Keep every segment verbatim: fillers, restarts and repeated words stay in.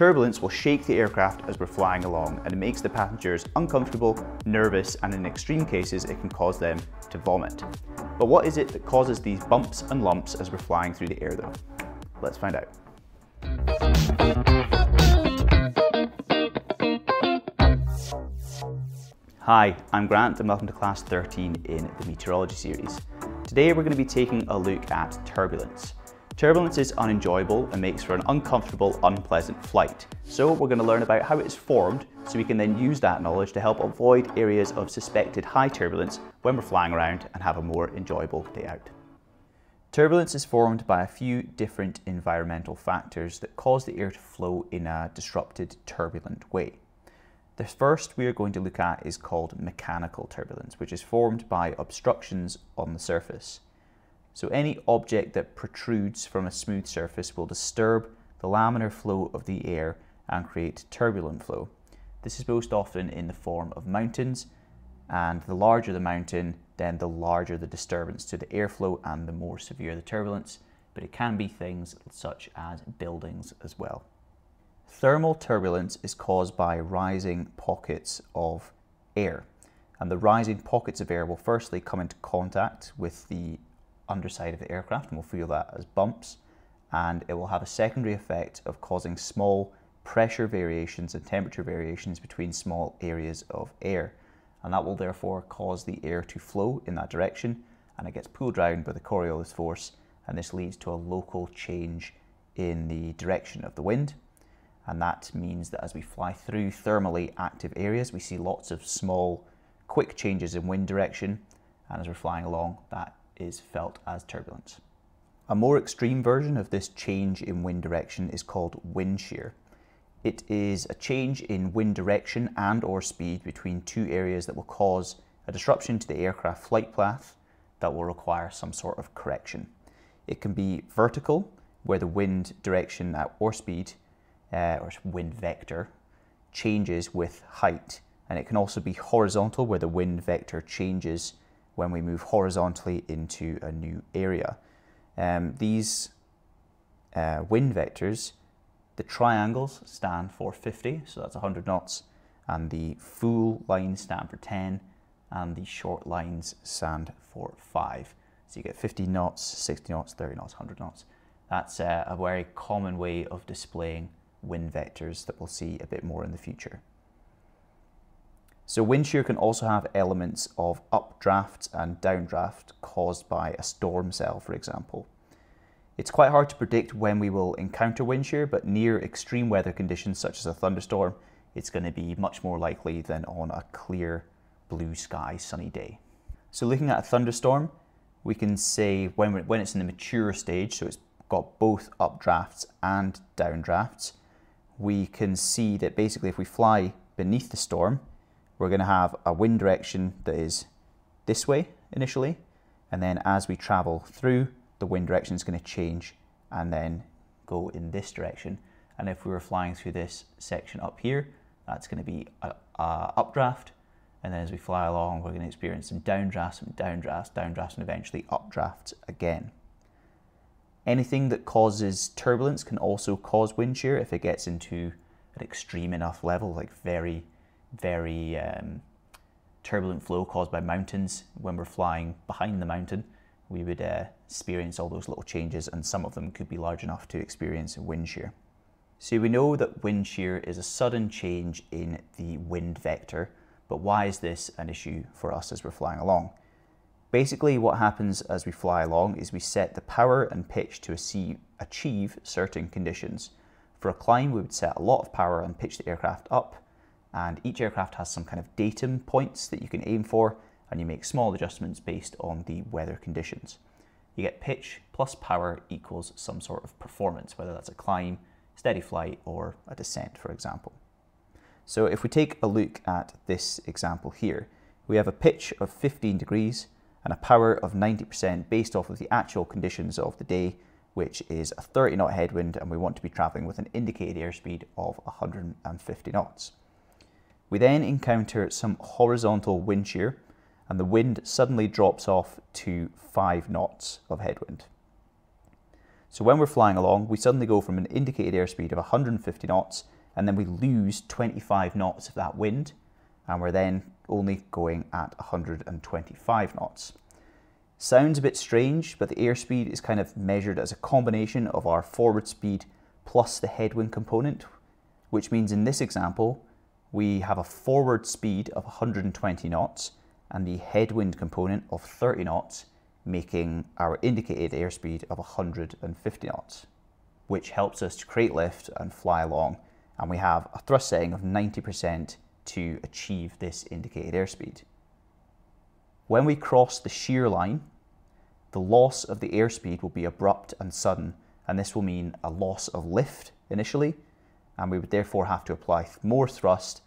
Turbulence will shake the aircraft as we're flying along, and it makes the passengers uncomfortable, nervous, and in extreme cases it can cause them to vomit. But what is it that causes these bumps and lumps as we're flying through the air though? Let's find out. Hi, I'm Grant and welcome to class thirteen in the meteorology series. Today we're going to be taking a look at turbulence. Turbulence is unenjoyable and makes for an uncomfortable, unpleasant flight. So we're going to learn about how it's formed so we can then use that knowledge to help avoid areas of suspected high turbulence when we're flying around and have a more enjoyable day out. Turbulence is formed by a few different environmental factors that cause the air to flow in a disrupted, turbulent way. The first we are going to look at is called mechanical turbulence, which is formed by obstructions on the surface. So any object that protrudes from a smooth surface will disturb the laminar flow of the air and create turbulent flow. This is most often in the form of mountains, and the larger the mountain, then the larger the disturbance to the airflow and the more severe the turbulence, but it can be things such as buildings as well. Thermal turbulence is caused by rising pockets of air, and the rising pockets of air will firstly come into contact with the underside of the aircraft and we'll feel that as bumps, and it will have a secondary effect of causing small pressure variations and temperature variations between small areas of air, and that will therefore cause the air to flow in that direction, and it gets pulled round by the Coriolis force, and this leads to a local change in the direction of the wind, and that means that as we fly through thermally active areas we see lots of small quick changes in wind direction, and as we're flying along that is felt as turbulence. A more extreme version of this change in wind direction is called wind shear. It is a change in wind direction and or speed between two areas that will cause a disruption to the aircraft flight path that will require some sort of correction. It can be vertical, where the wind direction or speed uh, or wind vector changes with height, and it can also be horizontal, where the wind vector changes when we move horizontally into a new area. Um, these uh, wind vectors, the triangles stand for fifty, so that's one hundred knots, and the full lines stand for ten, and the short lines stand for five. So you get fifty knots, sixty knots, thirty knots, one hundred knots. That's uh, a very common way of displaying wind vectors that we'll see a bit more in the future. So wind shear can also have elements of updraft and downdraft caused by a storm cell, for example. It's quite hard to predict when we will encounter wind shear, but near extreme weather conditions such as a thunderstorm, it's going to be much more likely than on a clear blue sky sunny day. So looking at a thunderstorm, we can say when, we're, when it's in the mature stage, so it's got both updrafts and downdrafts, we can see that basically if we fly beneath the storm, we're going to have a wind direction that is this way initially, and then as we travel through, the wind direction is going to change and then go in this direction. And if we were flying through this section up here, that's going to be a, a updraft, and then as we fly along we're going to experience some downdrafts, some downdrafts, downdrafts, and eventually updrafts again. Anything that causes turbulence can also cause wind shear if it gets into an extreme enough level, like very very um, turbulent flow caused by mountains. When we're flying behind the mountain, we would uh, experience all those little changes, and some of them could be large enough to experience wind shear. So we know that wind shear is a sudden change in the wind vector, but why is this an issue for us as we're flying along? Basically what happens as we fly along is we set the power and pitch to achieve certain conditions. For a climb we would set a lot of power and pitch the aircraft up, and each aircraft has some kind of datum points that you can aim for, and you make small adjustments based on the weather conditions. You get pitch plus power equals some sort of performance, whether that's a climb, steady flight, or a descent, for example. So if we take a look at this example here, we have a pitch of fifteen degrees and a power of ninety percent based off of the actual conditions of the day, which is a thirty knot headwind, and we want to be traveling with an indicated airspeed of one hundred fifty knots. We then encounter some horizontal wind shear, and the wind suddenly drops off to five knots of headwind. So when we're flying along, we suddenly go from an indicated airspeed of one hundred fifty knots, and then we lose twenty-five knots of that wind, and we're then only going at one hundred twenty-five knots. Sounds a bit strange, but the airspeed is kind of measured as a combination of our forward speed plus the headwind component, which means in this example, we have a forward speed of one hundred twenty knots and the headwind component of thirty knots, making our indicated airspeed of one hundred fifty knots, which helps us to create lift and fly along. And we have a thrust setting of ninety percent to achieve this indicated airspeed. When we cross the shear line, the loss of the airspeed will be abrupt and sudden, and this will mean a loss of lift initially, and we would therefore have to apply more thrust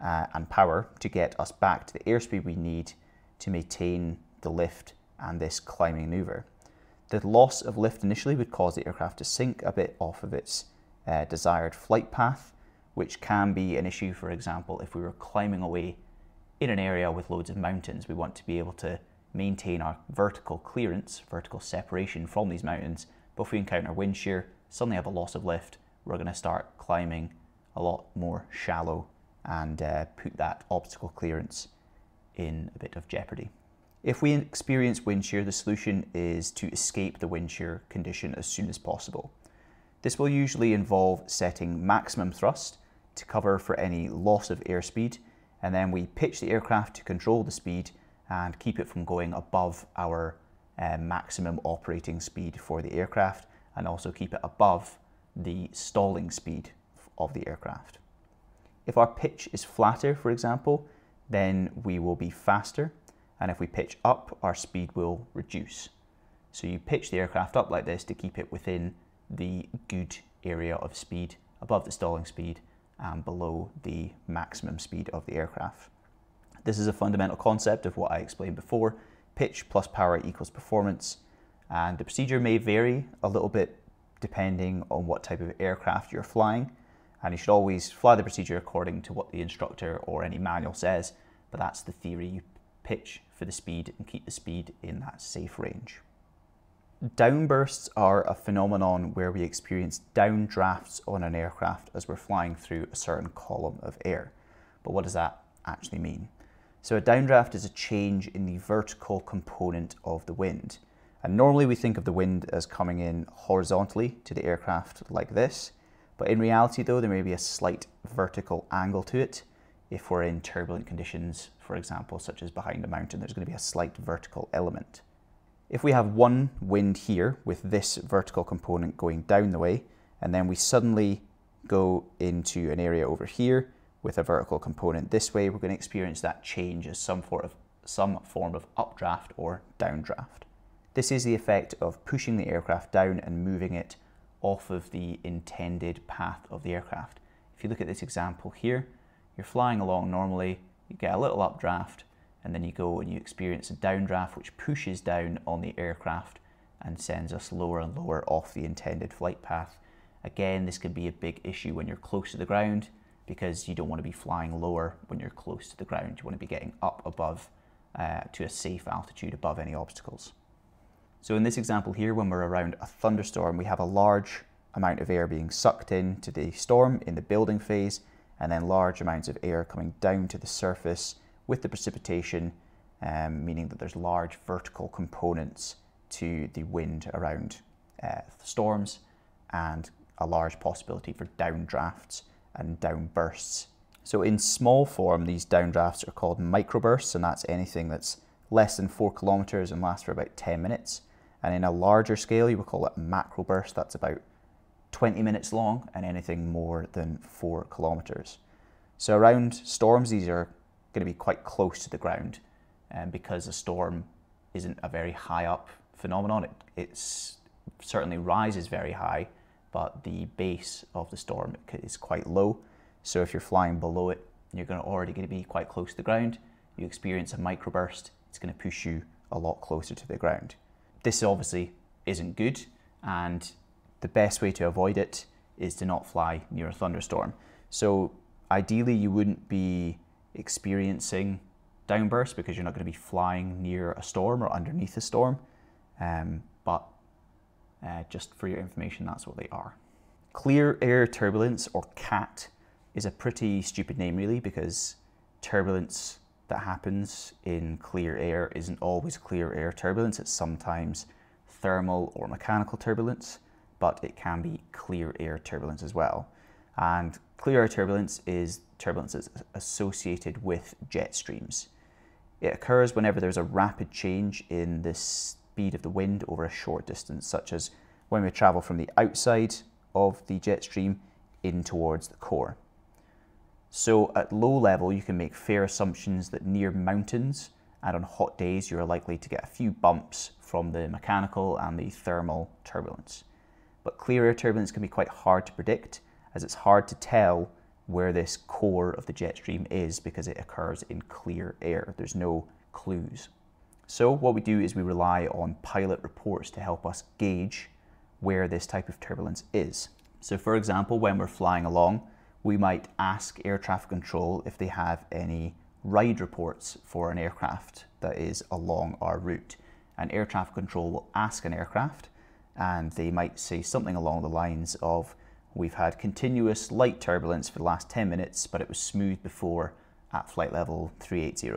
uh, and power to get us back to the airspeed we need to maintain the lift and this climbing maneuver. The loss of lift initially would cause the aircraft to sink a bit off of its uh, desired flight path, which can be an issue, for example, if we were climbing away in an area with loads of mountains. We want to be able to maintain our vertical clearance, vertical separation from these mountains, but if we encounter wind shear, suddenly have a loss of lift, we're going to start climbing a lot more shallow and uh, put that obstacle clearance in a bit of jeopardy. If we experience wind shear, the solution is to escape the wind shear condition as soon as possible. This will usually involve setting maximum thrust to cover for any loss of airspeed, and then we pitch the aircraft to control the speed and keep it from going above our uh, maximum operating speed for the aircraft, and also keep it above the stalling speed of the aircraft. If our pitch is flatter, for example, then we will be faster, and if we pitch up, our speed will reduce. So you pitch the aircraft up like this to keep it within the good area of speed, above the stalling speed and below the maximum speed of the aircraft. This is a fundamental concept of what I explained before: pitch plus power equals performance, and the procedure may vary a little bit depending on what type of aircraft you're flying, and you should always fly the procedure according to what the instructor or any manual says, but that's the theory. You pitch for the speed and keep the speed in that safe range. Downbursts are a phenomenon where we experience downdrafts on an aircraft as we're flying through a certain column of air. But what does that actually mean? So a downdraft is a change in the vertical component of the wind. And normally we think of the wind as coming in horizontally to the aircraft like this, but in reality though, there may be a slight vertical angle to it. If we're in turbulent conditions, for example, such as behind a mountain, there's going to be a slight vertical element. If we have one wind here with this vertical component going down the way, and then we suddenly go into an area over here with a vertical component this way, we're going to experience that change as some form of, some form of updraft or downdraft. This is the effect of pushing the aircraft down and moving it off of the intended path of the aircraft. If you look at this example here, you're flying along normally, you get a little updraft, and then you go and you experience a downdraft which pushes down on the aircraft and sends us lower and lower off the intended flight path. Again, this can be a big issue when you're close to the ground, because you don't want to be flying lower when you're close to the ground. You want to be getting up above uh, to a safe altitude above any obstacles. So in this example here, when we're around a thunderstorm, we have a large amount of air being sucked into the storm in the building phase, and then large amounts of air coming down to the surface with the precipitation, um, meaning that there's large vertical components to the wind around uh, storms, and a large possibility for downdrafts and downbursts. So in small form, these downdrafts are called microbursts, and that's anything that's less than four kilometers and lasts for about ten minutes. And in a larger scale, you would call it a macroburst. That's about twenty minutes long and anything more than four kilometers. So around storms, these are going to be quite close to the ground, and um, because a storm isn't a very high up phenomenon, it it's certainly rises very high, but the base of the storm is quite low. So if you're flying below it, you're going to already going to be quite close to the ground. You experience a microburst, it's going to push you a lot closer to the ground. This obviously isn't good, and the best way to avoid it is to not fly near a thunderstorm. So ideally you wouldn't be experiencing downbursts because you're not going to be flying near a storm or underneath a storm, um, but Uh, just for your information, that's what they are. Clear air turbulence, or C A T, is a pretty stupid name really, because turbulence that happens in clear air isn't always clear air turbulence. It's sometimes thermal or mechanical turbulence, but it can be clear air turbulence as well. And clear air turbulence is turbulence that's associated with jet streams. It occurs whenever there's a rapid change in the speed of the wind over a short distance, such as when we travel from the outside of the jet stream in towards the core. So at low level, you can make fair assumptions that near mountains and on hot days, you're likely to get a few bumps from the mechanical and the thermal turbulence. But clear air turbulence can be quite hard to predict, as it's hard to tell where this core of the jet stream is because it occurs in clear air. There's no clues. So what we do is we rely on pilot reports to help us gauge where this type of turbulence is. So for example, when we're flying along, we might ask air traffic control if they have any ride reports for an aircraft that is along our route. And air traffic control will ask an aircraft, and they might say something along the lines of, "We've had continuous light turbulence for the last ten minutes, but it was smooth before at flight level three eighty.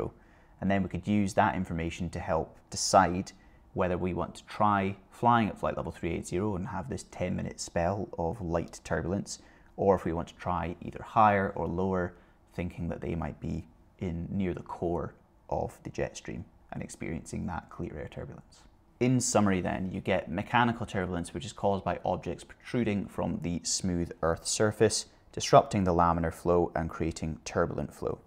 And then we could use that information to help decide whether we want to try flying at flight level three eighty and have this ten minute spell of light turbulence, or if we want to try either higher or lower, thinking that they might be in near the core of the jet stream and experiencing that clear air turbulence. In summary then, you get mechanical turbulence, which is caused by objects protruding from the smooth Earth's surface, disrupting the laminar flow and creating turbulent flow.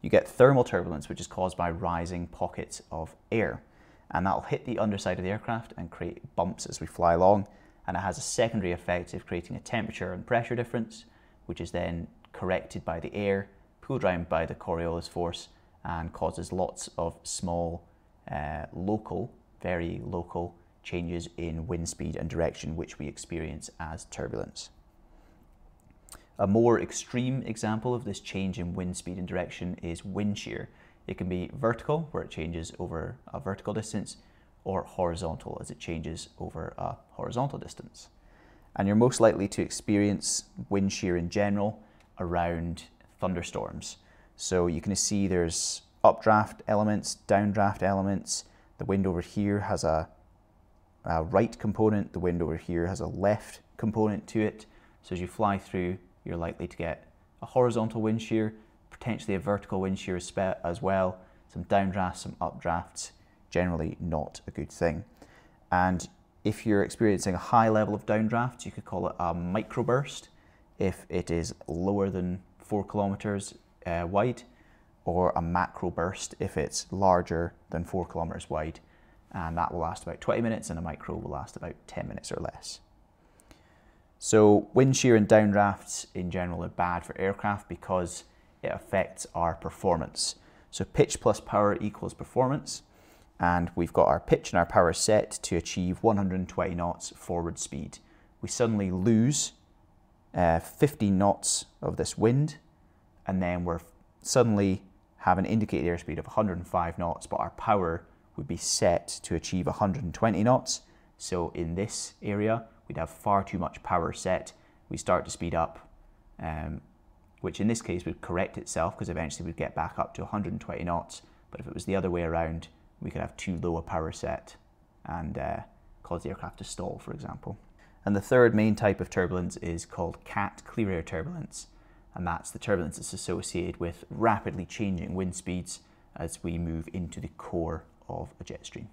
You get thermal turbulence, which is caused by rising pockets of air, and that'll hit the underside of the aircraft and create bumps as we fly along, and it has a secondary effect of creating a temperature and pressure difference, which is then corrected by the air, pulled around by the Coriolis force, and causes lots of small uh, local, very local changes in wind speed and direction, which we experience as turbulence. A more extreme example of this change in wind speed and direction is wind shear. It can be vertical, where it changes over a vertical distance, or horizontal, as it changes over a horizontal distance. And you're most likely to experience wind shear in general around thunderstorms. So you can see there's updraft elements, downdraft elements. The wind over here has a, a right component, the wind over here has a left component to it. So as you fly through, you're likely to get a horizontal wind shear, potentially a vertical wind shear as well, some downdrafts, some updrafts, generally not a good thing. And if you're experiencing a high level of downdraft, you could call it a microburst if it is lower than four kilometers uh, wide, or a macroburst if it's larger than four kilometers wide, and that will last about twenty minutes, and a micro will last about ten minutes or less. So wind shear and downdrafts in general are bad for aircraft because it affects our performance. So pitch plus power equals performance, and we've got our pitch and our power set to achieve one hundred twenty knots forward speed. We suddenly lose uh, fifty knots of this wind, and then we're suddenly have an indicated airspeed of one hundred five knots, but our power would be set to achieve one hundred twenty knots. So in this area, we'd have far too much power set. We start to speed up, um, which in this case would correct itself, because eventually we'd get back up to one hundred twenty knots. But if it was the other way around, we could have too low a power set and uh, cause the aircraft to stall, for example. And the third main type of turbulence is called C A T, clear air turbulence. And that's the turbulence that's associated with rapidly changing wind speeds as we move into the core of a jet stream.